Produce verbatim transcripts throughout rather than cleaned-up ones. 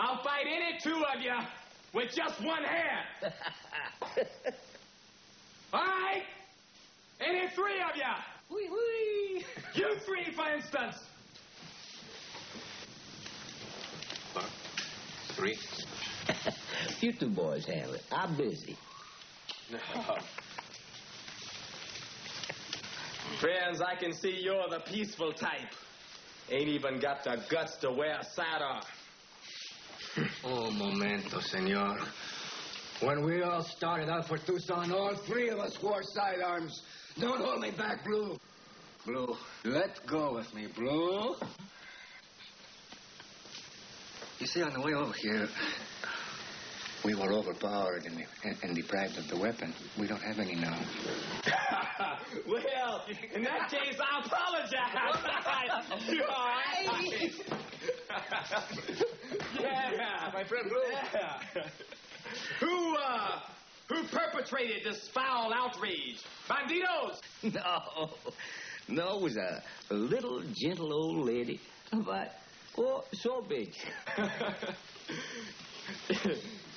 I'll fight any two of you with just one hand. All right? Any three of you. Wee wee. You three, for instance. One, three. You two boys handle it. I'm busy. No. Friends, I can see you're the peaceful type. Ain't even got the guts to wear a sidearm. Oh, momento, senor. When we all started out for Tucson, all three of us wore sidearms. Don't hold me back, Blue. Blue, let go with me, Blue. You see, on the way over here, we were overpowered and, and, and deprived of the weapon. We don't have any now. Well, in that case, I apologize. You all right? Yeah. My friend Blue. Yeah. Who, uh, who perpetrated this foul outrage? Bandidos? No. No, it was a little, gentle old lady. But, oh, so big.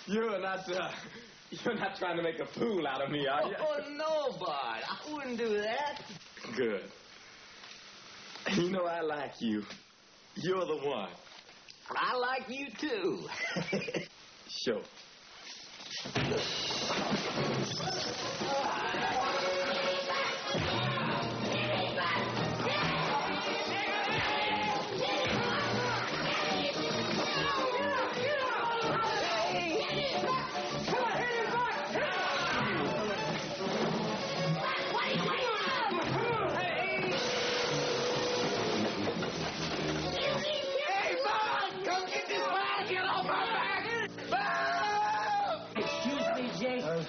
You're not, uh, you're not trying to make a fool out of me, are you? Oh, no, Bart. I wouldn't do that. Good. You know I like you. You're the one. I like you, too. Sure.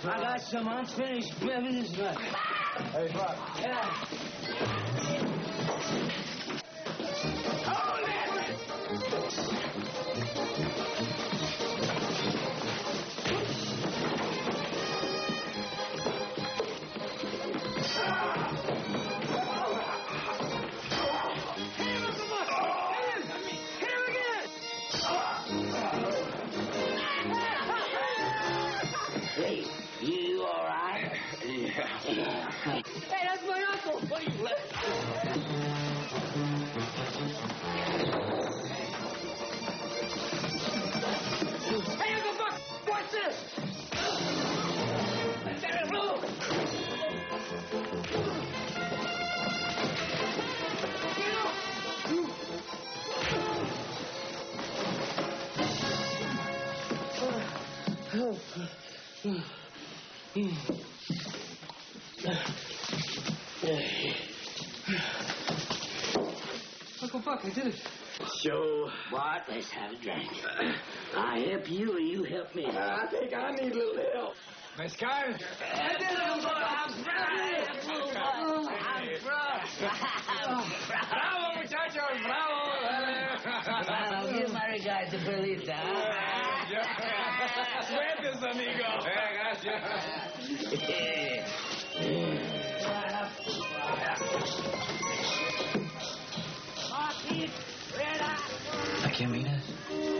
I got some unfinished business left. Hey, Buck. Yeah. Hold it! Hey, look at Buck! There it is! I mean, hit him again! Oh. Hey. You all right? Yeah. Yeah. Hey, that's my uncle. What are you left? Hey, Uncle Buck, watch this. Let that move. Get off. You. Oh. Oh. Hmm. Uncle Buck, I did it. So, Bart, let's have a drink. Uh, I help you, or you help me. I think I need a little help. Miss Carter? I did it, Uncle Buck. I'm proud. I'm proud. Bravo, muchachos. Bravo. Well, give my regards to Perlita. Suertes, amigo. Eh, gracias. Aquí, fuera. Aquí, mira.